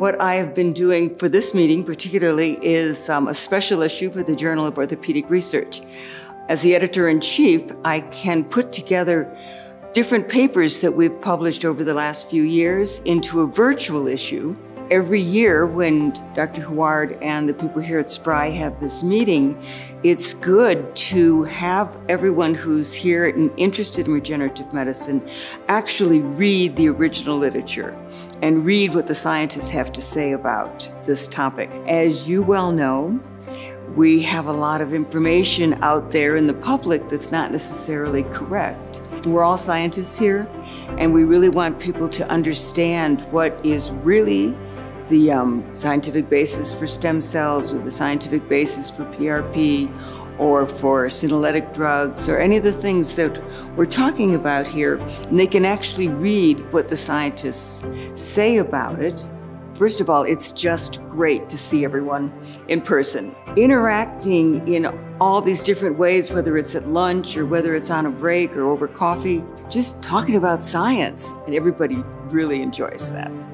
What I have been doing for this meeting particularly is a special issue for the Journal of Orthopaedic Research. As the editor-in-chief, I can put together different papers that we've published over the last few years into a virtual issue. Every year when Dr. Huard and the people here at SPRI have this meeting, it's good to have everyone who's here and interested in regenerative medicine actually read the original literature and read what the scientists have to say about this topic. As you well know, we have a lot of information out there in the public that's not necessarily correct. We're all scientists here, and we really want people to understand what is really the scientific basis for stem cells, or the scientific basis for PRP, or for senolytic drugs, or any of the things that we're talking about here. And they can actually read what the scientists say about it. First of all, it's just great to see everyone in person. Interacting in all these different ways, whether it's at lunch or whether it's on a break or over coffee, just talking about science, and everybody really enjoys that.